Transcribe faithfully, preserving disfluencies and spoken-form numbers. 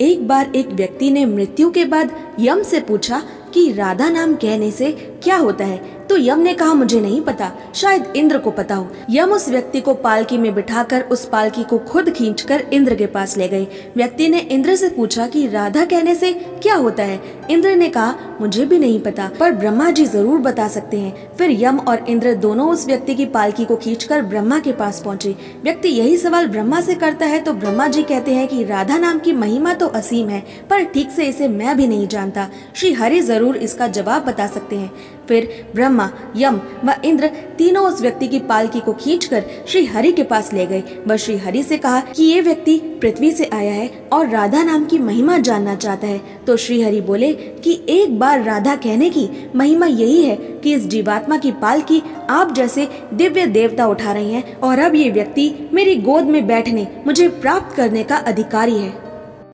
एक बार एक व्यक्ति ने मृत्यु के बाद यम से पूछा कि राधा नाम कहने से क्या होता है, तो यम ने कहा मुझे नहीं पता, शायद इंद्र को पता हो। यम उस व्यक्ति को पालकी में बिठाकर उस पालकी को खुद खींचकर इंद्र के पास ले गए। व्यक्ति ने इंद्र से पूछा कि राधा कहने से क्या होता है। इंद्र ने कहा मुझे भी नहीं पता, पर ब्रह्मा जी जरूर बता सकते हैं। फिर यम और इंद्र दोनों उस व्यक्ति की पालकी को खींचकर ब्रह्मा के पास पहुँचे। व्यक्ति यही सवाल ब्रह्मा से करता है तो ब्रह्मा जी कहते हैं कि राधा नाम की महिमा तो असीम है, पर ठीक से इसे मैं भी नहीं जानता, श्री हरि जरूर इसका जवाब बता सकते हैं। फिर ब्रह्मा, यम व इंद्र तीनों उस व्यक्ति की पालकी को खींचकर श्री हरि के पास ले गए व श्री हरि से कहा कि ये व्यक्ति पृथ्वी से आया है और राधा नाम की महिमा जानना चाहता है। तो श्री हरि बोले कि एक बार राधा कहने की महिमा यही है कि इस जीवात्मा की पालकी आप जैसे दिव्य देवता उठा रहे हैं और अब ये व्यक्ति मेरी गोद में बैठने, मुझे प्राप्त करने का अधिकारी है।